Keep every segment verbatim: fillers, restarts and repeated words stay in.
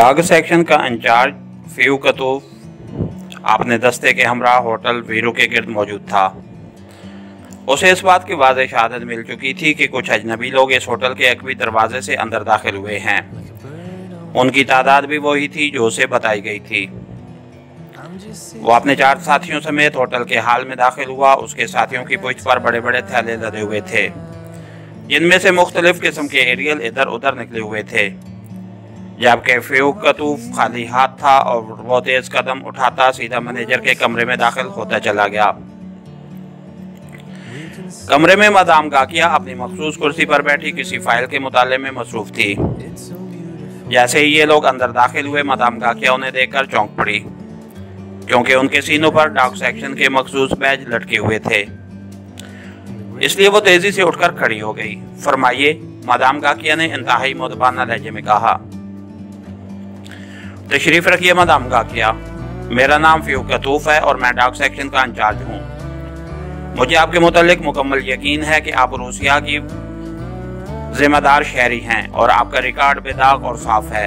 डाग सेक्शन का इंचार्ज फ्यूकतूफ अपने दस्ते के हमरा होटल वीरू के गिर्द मौजूद था। उसे इस बात की वाज़ेह शहादत मिल चुकी थी कि कुछ अजनबी लोग इस होटल के एकवी दरवाजे से अंदर दाखिल हुए हैं। उनकी तादाद भी वही थी जो उसे बताई गई थी। वो अपने चार साथियों समेत होटल के हाल में दाखिल हुआ। उसके साथियों की पुष्ट पर बड़े बड़े थैले लदे हुए थे, जिनमें से मुख्तलिफ किस्म के एरियल इधर उधर निकले हुए थे। जबकि फ्यूकतूफ खाली हाथ था और वो तेज कदम उठाता सीधा मैनेजर के कमरे में दाखिल होता चला गया। कमरे में मैडम गाकिया अपनी मखसूस कुर्सी पर बैठी किसी फाइल के मुताले में मसरूफ थी। जैसे ही ये लोग अंदर दाखिल हुए, मैडम गाकिया उन्हें देखकर चौंक पड़ी, क्योंकि उनके सीनों पर डाक सेक्शन के मखसूस बैज लटके हुए थे। इसलिए वो तेजी से उठकर खड़ी हो गई। फरमाइए, मैडम गाकिया ने इंतहाई मुदबाना लहजे में कहा। तशरीफ रखिए मैडम गाकिया, मेरा नाम फ्यूकतूफ है और मैं डाक सेक्शन का इंचार्ज हूँ। मुझे आपके मुतल्लिक मुकम्मल यकीन है कि आप रूसिया की जिम्मेदार शहरी हैं और आपका रिकॉर्ड बेदाग और साफ है,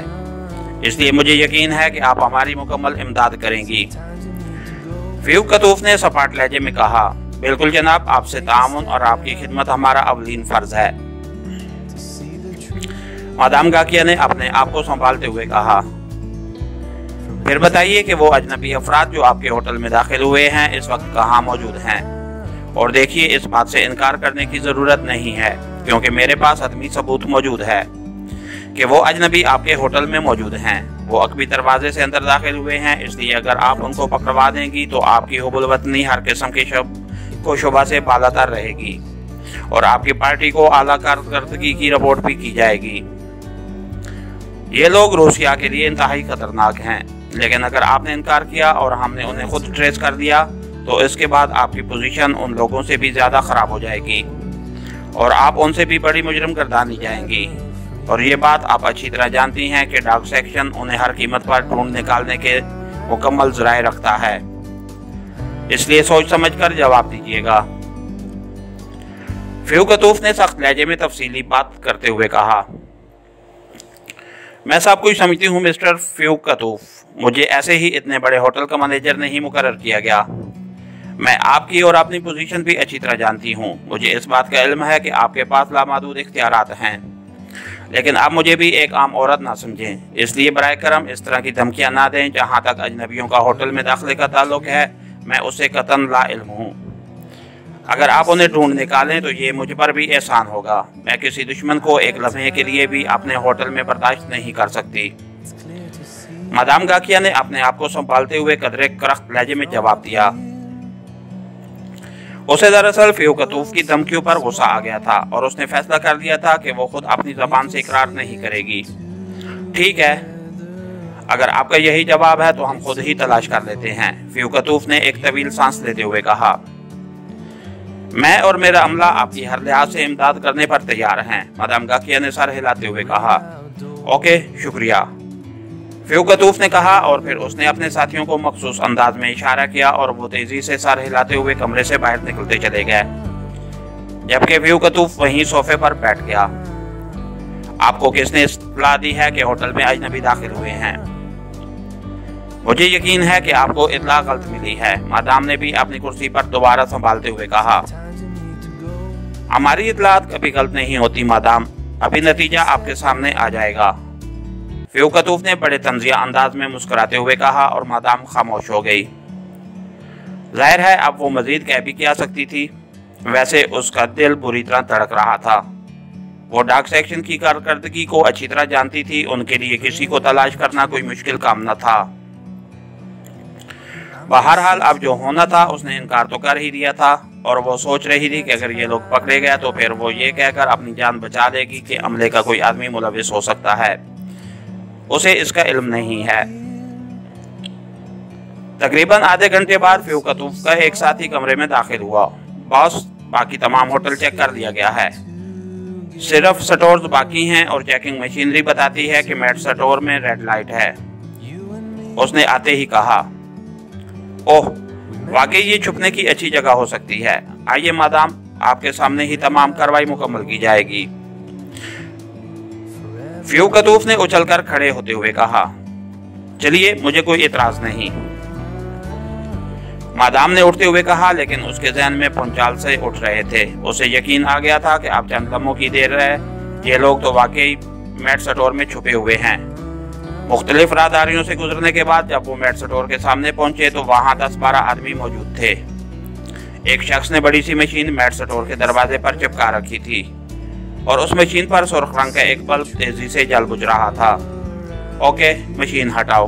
इसलिए मुझे यकीन है कि आप हमारी मुकम्मल इमदाद करेंगी। फ्यूकतूफ ने सपाट लहजे में कहा, बिल्कुल जनाब, आपसे तामुन और आपकी खिदमत हमारा अवलीन फर्ज है। मैडम गाकिया ने अपने आप को संभालते हुए कहा, फिर बताइए कि वो अजनबी अफराद जो आपके होटल में दाखिल हुए हैं इस वक्त कहाँ मौजूद हैं। और देखिए, इस बात से इनकार करने की ज़रूरत नहीं है, क्योंकि मेरे पास आदमी सबूत मौजूद है कि वो अजनबी आपके होटल में मौजूद हैं। वो अकबी दरवाजे से अंदर दाखिल हुए हैं, इसलिए अगर आप उनको पकड़वा देंगी तो आपकी हुबुल वतनी हर किस्म के शब को शुबा से बालातर रहेगी और आपकी पार्टी को आला कारकर्दगी की रिपोर्ट भी की जाएगी। ये लोग रूसिया के लिए इंतहाई खतरनाक हैं, लेकिन अगर आपने इनकार किया और हमने उन्हें खुद ट्रेस कर दिया तो इसके बाद आपकी पोजीशन उन लोगों से भी ज़्यादा ख़राब हो जाएगी और आप उनसे भी बड़ी मुजरम गर्दानी जाएंगी। और ये बात आप अच्छी तरह जानती हैं कि डाक सेक्शन उन्हें हर कीमत पर ढूंढ निकालने के मुकम्मल ज़राए रखता है, इसलिए सोच समझकर जवाब दीजिएगा। फ्यूकतूफ ने सख्त लहजे में तफसीली बात करते हुए कहा, मैं सब कुछ समझती हूँ मिस्टर फ्यूकतूफ, मुझे ऐसे ही इतने बड़े होटल का मैनेजर नहीं मुकर्रर किया गया। मैं आपकी और अपनी पोजीशन भी अच्छी तरह जानती हूँ। मुझे इस बात का इल्म है कि आपके पास लामादूद इख्तियारात हैं, लेकिन आप मुझे भी एक आम औरत ना समझें। इसलिए बराए करम इस तरह की धमकियाँ ना दें। जहाँ तक अजनबियों का होटल में दाखिले का ताल्लुक है, मैं उससे कतन ला इल्म हूँ। अगर आप उन्हें ढूंढ निकालें तो ये मुझ पर भी एहसान होगा। मैं किसी दुश्मन को एक लम्हे के लिए भी अपने होटल में बर्दाश्त नहीं कर सकती। मैडम गाकिया ने अपने आप को संभालते हुए कदरे करख्त लहजे में जवाब दिया। उसे दरअसल फ्यूकतूफ की धमकियों पर गुस्सा आ गया था और उसने फैसला कर लिया था कि वो खुद अपनी ज़बान से इकरार नहीं करेगी। ठीक है, अगर आपका यही जवाब है तो हम खुद ही तलाश कर लेते हैं, फ्यूकतूफ ने एक तवील सांस लेते हुए कहा। मैं और मेरा अमला आपकी हर लिहाज से इमदाद करने पर तैयार हैं, मैडम गाकिया ने सर हिलाते हुए कहा। ओके, शुक्रिया, फ्यूकतूफ ने कहा और फिर उसने अपने साथियों को मखसूस अंदाज में इशारा किया और वो तेजी से सर हिलाते हुए कमरे से बाहर निकलते चले गए, जबकि फ्यूकतूफ वहीं सोफे पर बैठ गया। आपको किसने इत्तला दी है कि होटल में अजनबी दाखिल हुए हैं? मुझे यकीन है कि आपको इत्तला गलत मिली है, मैडम ने भी अपनी कुर्सी पर दोबारा संभालते हुए कहा। हमारी इत्तलात कभी गलत नहीं होती मैडम, अभी नतीजा आपके सामने आ जाएगा, फ्यूकतूफ ने बड़े तंजिया अंदाज में मुस्कुराते हुए कहा और मैडम खामोश हो गई। जाहिर है अब वो मजीद कह भी क्या सकती थी। वैसे उसका दिल बुरी तरह धड़क रहा था। वो डाक सेक्शन की कारकर्दगी को अच्छी तरह जानती थी। उनके लिए किसी को तलाश करना कोई मुश्किल काम न था। बहरहाल अब जो होना था उसने इनकार तो कर ही दिया था और वो सोच रही थी कि अगर ये लोग पकड़े गए तो फिर वो ये कहकर अपनी जान बचा लेगी कि अमले का कोई आदमी मुलविस हो सकता है। उसे इसका इल्म नहीं है। तकरीबन आधे घंटे बाद फ्यूकतूफ का एक साथी कमरे में दाखिल हुआ। बॉस, बाकी तमाम होटल चेक कर लिया गया है, सिर्फ स्टोर्स बाकी हैं और चेकिंग मशीनरी बताती है कि मेड स्टोर में रेड लाइट है, उसने आते ही कहा। ओह, वाकई ये छुपने की अच्छी जगह हो सकती है। आइए मैडम, आपके सामने ही तमाम कार्रवाई मुकम्मल की जाएगी, फ्यूकतूफ ने उछलकर खड़े होते हुए कहा। चलिए, मुझे कोई एतराज नहीं। मादाम ने उठते हुए कहा, लेकिन उसके जहन में पंचाल से उठ रहे थे। उसे यकीन आ गया था कि आप चंद लम्हों की देर है, ये लोग तो वाकई मेड स्टोर में छुपे हुए हैं। मुख्तलिफ राहदारियों से गुजरने के बाद जब वो मेड स्टोर के सामने पहुंचे तो वहां दस बारह आदमी मौजूद थे। एक शख्स ने बड़ी सी मशीन मेड स्टोर के दरवाजे पर चिपका रखी थी और उस मशीन पर सुर्ख रंग का एक बल्ब तेजी से जल बुझ रहा था। ओके, मशीन हटाओ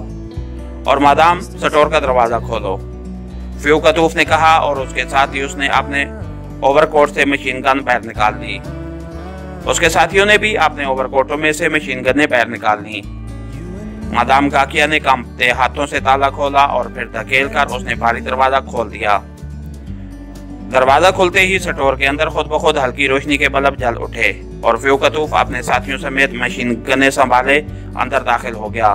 और मादाम स्टोर का दरवाज़ा खोलो, फ्यूकतूफ ने कहा और उसके साथ ही उसने अपने ओवरकोट से मशीन गन बाहर निकाल ली। उसके साथियों ने भी अपने ओवरकोटों में से मशीन गनें बाहर निकाल ली। मैडम गाकिया ने कांपते हाथों से ताला खोला और फिर धकेल कर उसने भारी दरवाजा खोल दिया। दरवाजा खुलते ही स्टोर के अंदर खुद ब खुद हल्की रोशनी के बल्ब जल उठे और फ्यूकतूफ अपने साथियों समेत मशीन गनें संभाले अंदर दाखिल हो गया।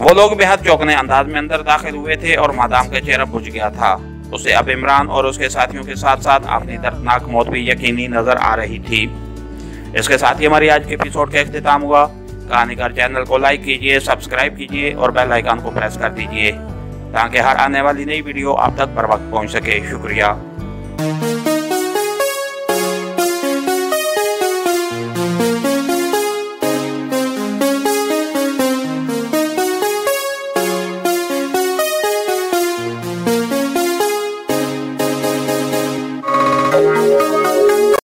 वो लोग बेहद चौंकने अंदाज में अंदर दाखिल हुए थे और मादाम का चेहरा बुझ गया था। उसे अब इमरान और उसके साथियों के साथ साथ अपनी दर्दनाक मौत भी यकीनी नजर आ रही थी। इसके साथ ही हमारी आज के एपिसोड का इख्तिताम हुआ। कहानीकार चैनल को लाइक कीजिए, सब्सक्राइब कीजिए और बेल आइकन को प्रेस कर दीजिए ताकि हर आने वाली नई वीडियो आप तक बर वक्त पहुँच सके। शुक्रिया।